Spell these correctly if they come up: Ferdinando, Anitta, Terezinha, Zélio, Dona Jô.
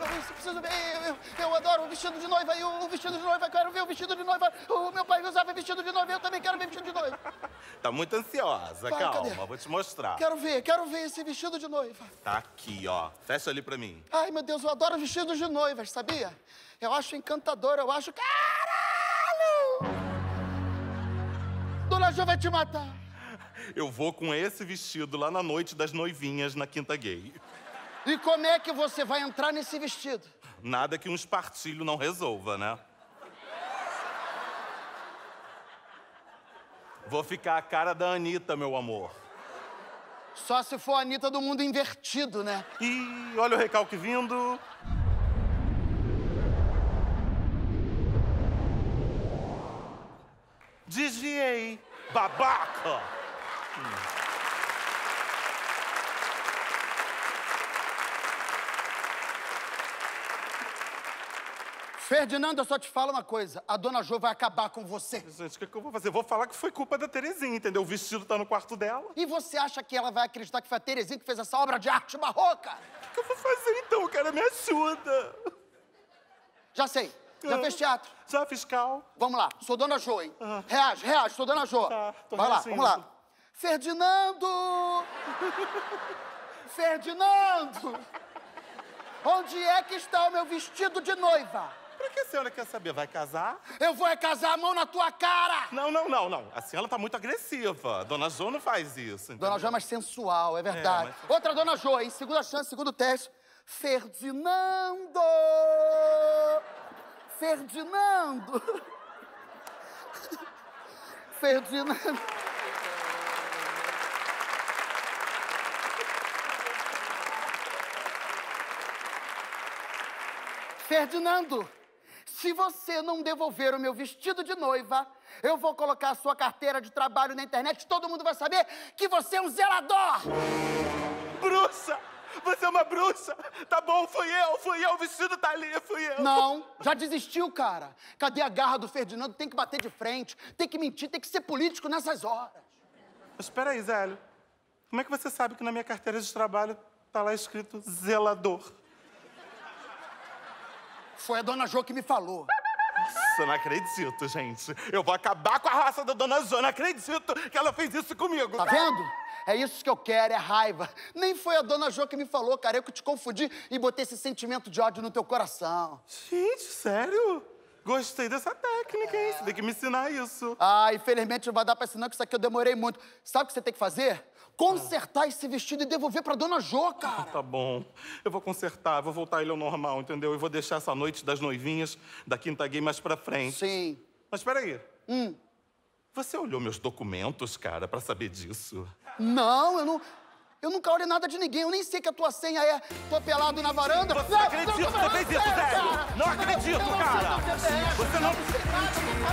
Eu preciso ver, eu adoro o vestido de noiva, e o vestido de noiva, eu quero ver o vestido de noiva. O meu pai usava vestido de noiva, eu também quero ver vestido de noiva. Tá muito ansiosa, pai, calma, cadê? Vou te mostrar. Quero ver esse vestido de noiva. Tá aqui, ó. Fecha ali pra mim. Ai, meu Deus, eu adoro vestidos de noivas, sabia? Eu acho encantador, eu acho... Caralho! Dona Jô vai te matar. Eu vou com esse vestido lá na noite das noivinhas na Quinta Gay. E como é que você vai entrar nesse vestido? Nada que um espartilho não resolva, né? Vou ficar a cara da Anitta, meu amor. Só se for a Anitta do mundo invertido, né? Ih, olha o recalque vindo. Desviei, babaca! Ferdinando, eu só te falo uma coisa. A Dona Jô vai acabar com você. Gente, o que eu vou fazer? Vou falar que foi culpa da Terezinha, entendeu? O vestido tá no quarto dela. E você acha que ela vai acreditar que foi a Terezinha que fez essa obra de arte barroca? O que eu vou fazer, então? O cara me ajuda. Já sei. Já fez teatro? Já, fiscal. Vamos lá. Sou Dona Jô, hein? Reage. Sou Dona Jô. Tá, tô reagindo. Vamos lá. Ferdinando! Ferdinando! Onde é que está o meu vestido de noiva? Pra que a senhora quer saber? Vai casar? Eu vou é casar a mão na tua cara! Não. A senhora tá muito agressiva. Dona Jô não faz isso, entendeu? Dona Jô é mais sensual, é verdade. É, mas... Outra Dona Jô, hein? Segunda chance, segundo teste. Ferdinando! Ferdinando! Ferdinando... Ferdinando, se você não devolver o meu vestido de noiva, eu vou colocar a sua carteira de trabalho na internet e todo mundo vai saber que você é um zelador! Bruxa! Você é uma bruxa! Tá bom, fui eu, o vestido tá ali, fui eu! Não, já desistiu, cara. Cadê a garra do Ferdinando? Tem que bater de frente, tem que mentir, tem que ser político nessas horas. Mas peraí, Zélio, como é que você sabe que na minha carteira de trabalho tá lá escrito zelador? Foi a Dona Jô que me falou. Nossa, não acredito, gente. Eu vou acabar com a raça da Dona Jô. Não acredito que ela fez isso comigo. Tá vendo? É isso que eu quero, é raiva. Nem foi a Dona Jô que me falou, cara. Eu que te confundi e botei esse sentimento de ódio no teu coração. Gente, sério? Gostei dessa técnica, hein? Você tem que me ensinar isso. Ah, infelizmente não vai dar pra ensinar, porque isso aqui eu demorei muito. Sabe o que você tem que fazer? Consertar esse vestido e devolver pra Dona Jô, cara. Tá bom. Eu vou consertar, vou voltar ele ao normal, entendeu? E vou deixar essa noite das noivinhas da Quinta Gay mais pra frente. Sim. Mas peraí. Você olhou meus documentos, cara, pra saber disso? Não, eu não... Eu nunca olhei nada de ninguém, eu nem sei que a tua senha é tô pelado na varanda. Você não acredita que você fez isso, Zélio? Não acredito, cara! Você não...